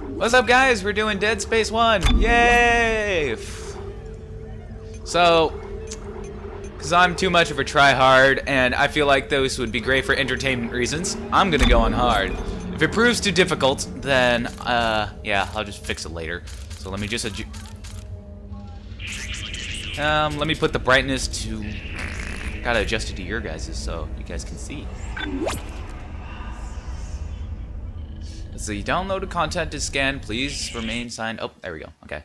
What's up, guys? We're doing Dead Space 1. Yay! So, because I'm too much of a tryhard, and I feel like those would be great for entertainment reasons, I'm gonna go on hard. If it proves too difficult, then, yeah, I'll just fix it later. So let me just let me put the brightness to... Gotta adjust it to your guys's so you guys can see. As the downloaded content is scanned, please remain signed. Oh, there we go. Okay.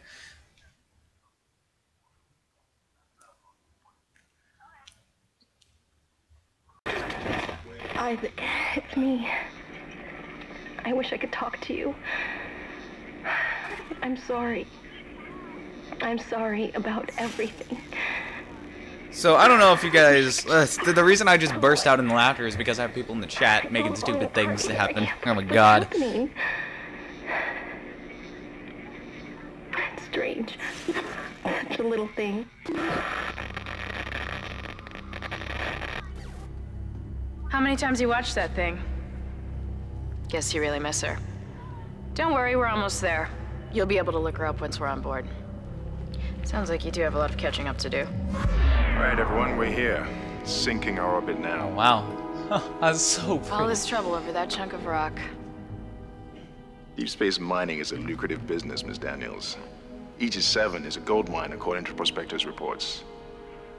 Isaac, it's me. I wish I could talk to you. I'm sorry. I'm sorry about everything. So, I don't know if you guys... the reason I just burst out in laughter is because I have people in the chat making stupid things happen. Oh my god. It's strange. Such a little thing. How many times you watched that thing? Guess you really miss her. Don't worry, we're almost there. You'll be able to look her up once we're on board. Sounds like you do have a lot of catching up to do. Alright, everyone, we're here. Sinking our orbit now. Oh, wow. That's so pretty. All this trouble over that chunk of rock. Deep space mining is a lucrative business, Ms. Daniels. Aegis 7 is a gold mine, according to prospectors' reports.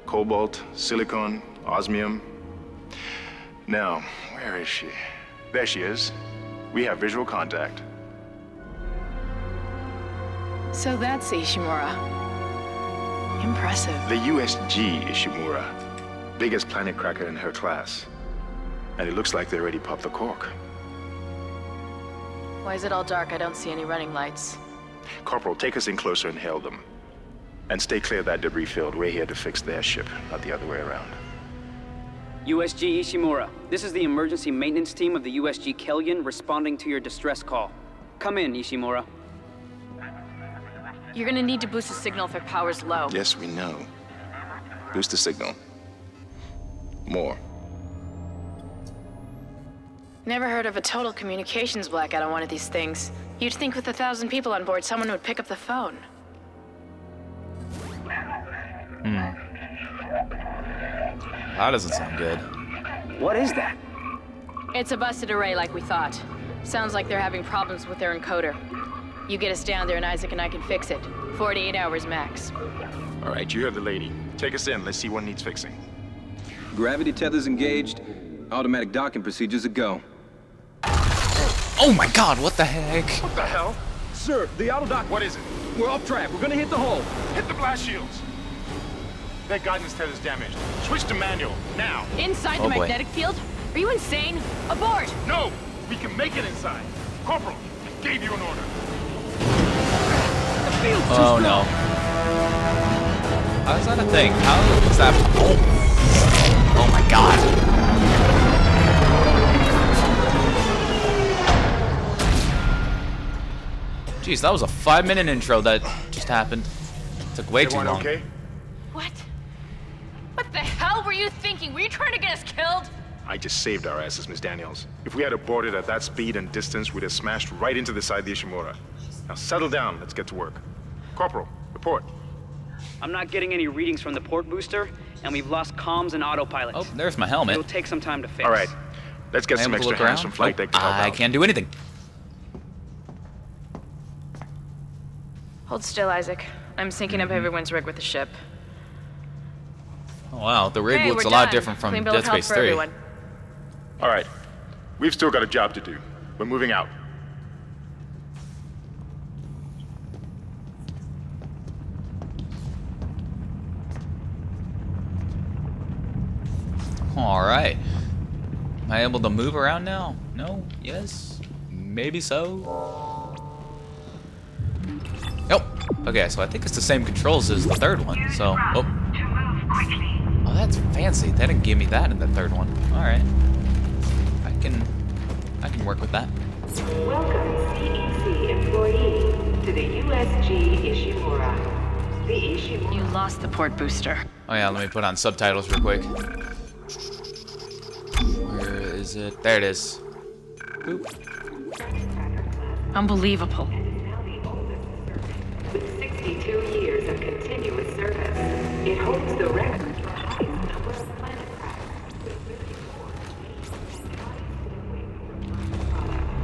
Cobalt, silicon, osmium. Now, where is she? There she is. We have visual contact. So that's Ishimura. Impressive. The USG Ishimura. Biggest planet cracker in her class. And it looks like they already popped the cork. Why is it all dark? I don't see any running lights. Corporal, take us in closer and hail them. And stay clear of that debris field. We're here to fix their ship, not the other way around. USG Ishimura. This is the emergency maintenance team of the USG Kelyan responding to your distress call. Come in, Ishimura. You're gonna need to boost the signal if our power's low. Yes, we know. Boost the signal. More. Never heard of a total communications blackout on one of these things. You'd think with 1,000 people on board, someone would pick up the phone. That doesn't sound good. What is that? It's a busted array like we thought. Sounds like they're having problems with their encoder. You get us down there and Isaac and I can fix it. 48 hours max. All right, you heard the lady. Take us in, let's see what needs fixing. Gravity tethers engaged. Automatic docking procedures a go. Oh my god, what the heck? What the hell? Sir, the auto dock... What is it? We're off track, we're gonna hit the hull. Hit the blast shields. That guidance tether's damaged. Switch to manual, now. Inside the magnetic field? Are you insane? Abort! No, we can make it inside. Corporal, I gave you an order. Oh no. How is that a thing? How is that? Oh. Oh my god. Jeez, that was a 5-minute intro that just happened. It took way too long. Okay? What? What the hell were you thinking? Were you trying to get us killed? I just saved our asses, Ms. Daniels. If we had aborted at that speed and distance, we'd have smashed right into the side of the Ishimura. Now settle down, let's get to work. Corporal, report. I'm not getting any readings from the port booster, and we've lost comms and autopilot. Oh, there's my helmet. It'll take some time to fix. All right, let's get some extra hands from flight deck to help out. I can't do anything. Hold still, Isaac. I'm syncing up everyone's rig with the ship. Oh, wow, the rig looks a lot different from Dead Space 3. All right, we've still got a job to do. We're moving out. Alright. Am I able to move around now? No? Yes? Maybe so? Nope. Okay, so I think it's the same controls as the third one, so... Oh, that's fancy. They didn't give me that in the third one. Alright. I can work with that. Welcome, CEC employee, to the USG Ishimura. The Ishimura... You lost the port booster. Oh yeah, let me put on subtitles real quick. Where is it? There it is. Boop. Unbelievable. And now the oldest service, with 62 years of continuous service, it holds the record for highest number of planet crafts, with 34 product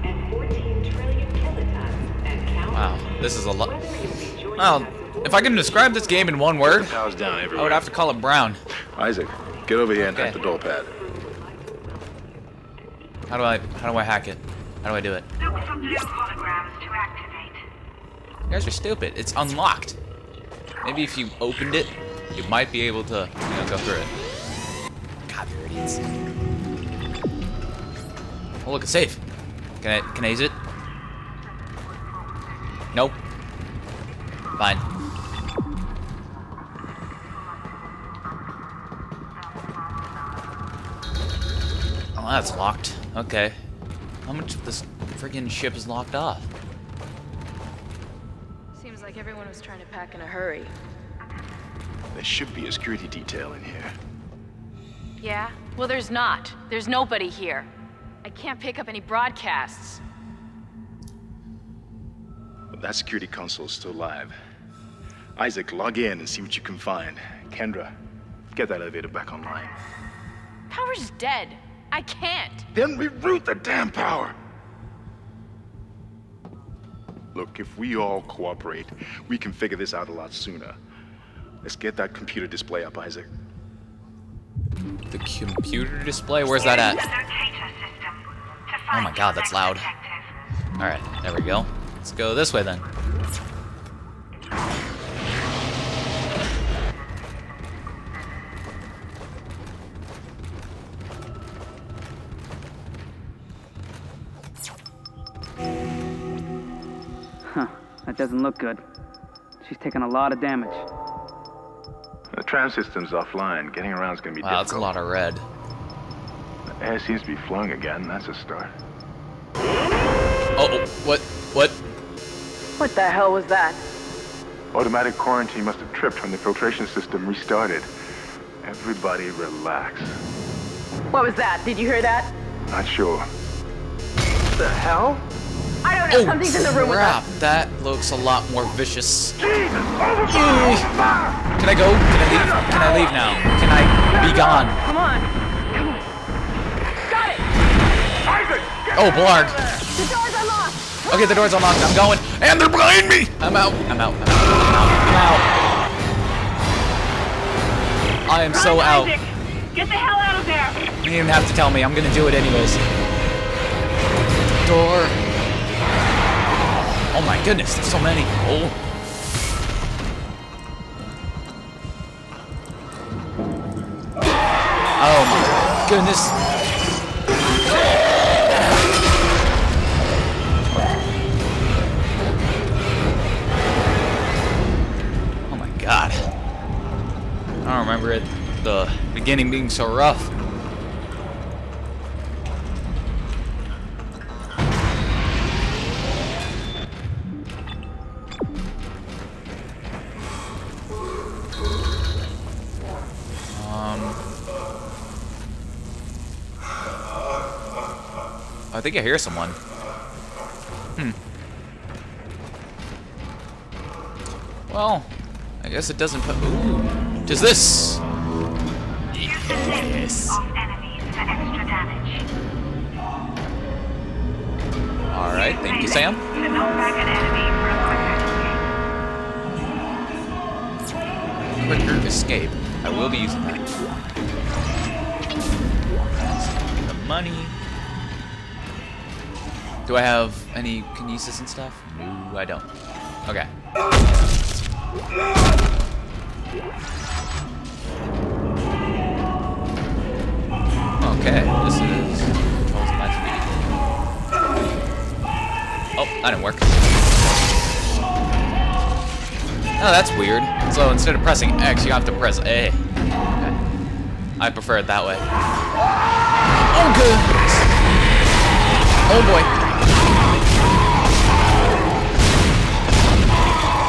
and 14 trillion kilotons and counting. Wow, this is a lot. Well, if I can describe this game in one word, I would have to call it brown. Isaac, get over here and hack the door pad. How do I hack it? How do I do it? Look for new holograms to activate. You guys are stupid. It's unlocked. Maybe if you opened it, you might be able to, you know, go through it. God, you're idiots. Oh look, it's safe. Can I use it? Nope. Fine. Oh, that's locked. Okay. How much of this friggin' ship is locked off? Seems like everyone was trying to pack in a hurry. There should be a security detail in here. Yeah? Well, there's not. There's nobody here. I can't pick up any broadcasts. But that security console's still live. Isaac, log in and see what you can find. Kendra, get that elevator back online. Power's dead. I can't. Then reroute the damn power. Look, if we all cooperate, we can figure this out a lot sooner. Let's get that computer display up, Isaac. The computer display? Where's that at? Oh my god, that's loud. Alright, there we go. Let's go this way then. That doesn't look good. She's taken a lot of damage. The tram system's offline. Getting around's gonna be difficult. Wow, that's a lot of red. The air seems to be flowing again. That's a start. Uh-oh. What? What? What the hell was that? Automatic quarantine must have tripped when the filtration system restarted. Everybody relax. What was that? Did you hear that? Not sure. What the hell? I don't know, oh, something's in the room with us. That looks a lot more vicious. Jesus, can I go? Can I leave? Can I leave now? Can I be gone? Come on. Come on. Got it! Isaac, oh, Blard. The door's unlocked. Okay, the door's unlocked. I'm going. And they're behind me! I'm out. I'm out. I'm out. I'm out. I am so out. Isaac, get the hell out of there. You didn't even have to tell me. I'm going to do it anyways. Door. Oh my goodness, there's so many. Oh my goodness. Oh my god. I don't remember it, the beginning being so rough. I think I hear someone. Well, I guess it doesn't put. Ooh. Does this? Yes. Alright, thank you, Sam. Quicker escape. I will be using that. The money. Do I have any Kinesis and stuff? No, I don't. Okay. Okay, this is controls my speed. Oh, that didn't work. Oh, that's weird. So instead of pressing X, you have to press A. Okay. I prefer it that way. Oh, goodness. Oh, boy.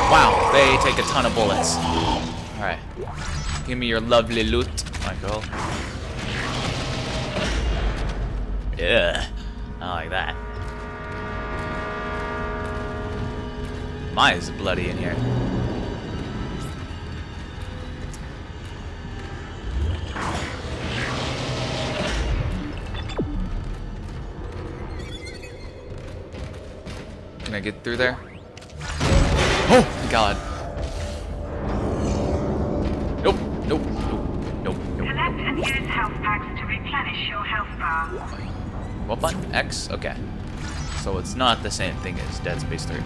Wow, they take a ton of bullets. Alright. Give me your lovely loot, Michael. Yeah, I like that. My, is it bloody in here? Can I get through there? Oh, God. Nope, nope, nope, nope. Collect and use health packs to replenish your health bar. What button? X? Okay. So it's not the same thing as Dead Space 3. The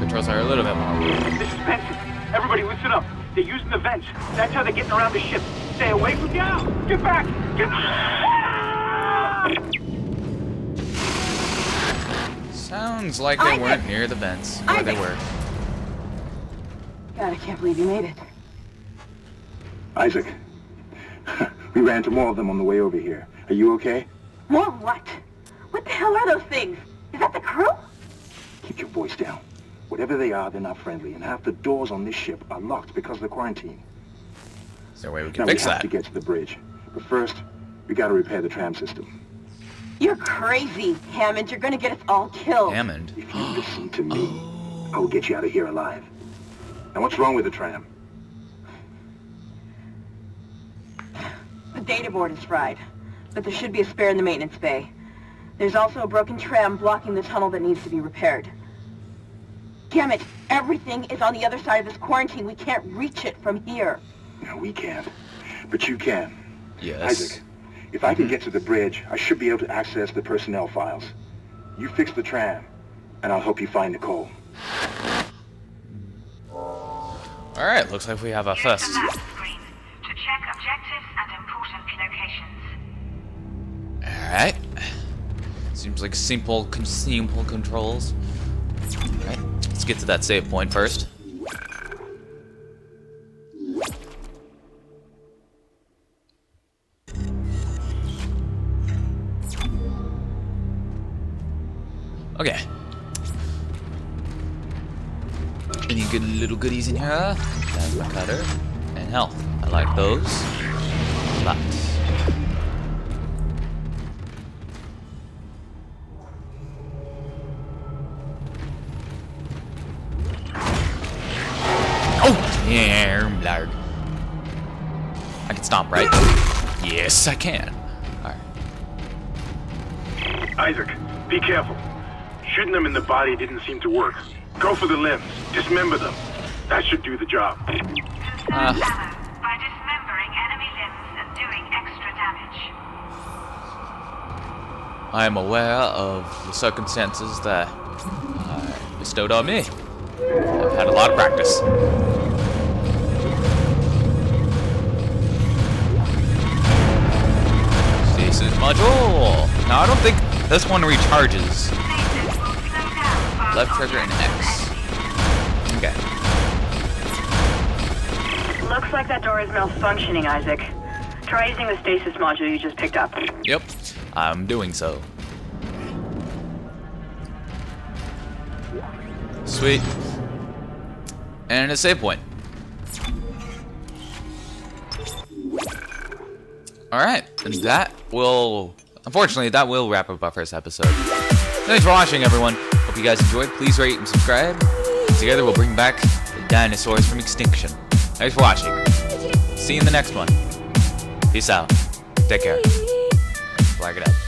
controls are a little bit more. This is Benson. Everybody listen up. They're using the vents. That's how they're getting around the ship. Stay away from now! Get back! Get back! Sounds like they weren't near the vents. Or they were. God, I can't believe you made it. Isaac. We ran to more of them on the way over here. Are you okay? More what? What the hell are those things? Is that the crew? Keep your voice down. Whatever they are, they're not friendly, and half the doors on this ship are locked because of the quarantine. Is there a way we can fix that? Now we have to get to the bridge, but first, we gotta repair the tram system. You're crazy, Hammond. You're gonna get us all killed. Hammond? If you listen to me, I will get you out of here alive. Now what's wrong with the tram? The data board is fried, but there should be a spare in the maintenance bay. There's also a broken tram blocking the tunnel that needs to be repaired. Damn it! Everything is on the other side of this quarantine. We can't reach it from here. No, we can't. But you can. Yes. Isaac, if I can get to the bridge, I should be able to access the personnel files. You fix the tram, and I'll help you find Nicole. Alright, looks like we have our first. Use the map screen to check objectives and important locations. Alright. Seems like simple controls. Alright, let's get to that save point first. Okay. Any good little goodies in here? Plasma cutter and health. I like those a lot. I can stomp, right? Yes, I can. Alright. Isaac, be careful. Shooting them in the body didn't seem to work. Go for the limbs. Dismember them. That should do the job. By dismembering enemy limbs and doing extra damage. I am aware of the circumstances that are bestowed on me. I've had a lot of practice. Module. Now I don't think this one recharges. Left trigger and X. Okay. Looks like that door is malfunctioning, Isaac. Try using the stasis module you just picked up. Yep, I'm doing so. Sweet. And a save point. Alright, and that will, unfortunately, that will wrap up our first episode. Thanks for watching, everyone. Hope you guys enjoyed. Please rate and subscribe. Together we'll bring back the dinosaurs from extinction. Thanks for watching. See you in the next one. Peace out. Take care. Flag it up.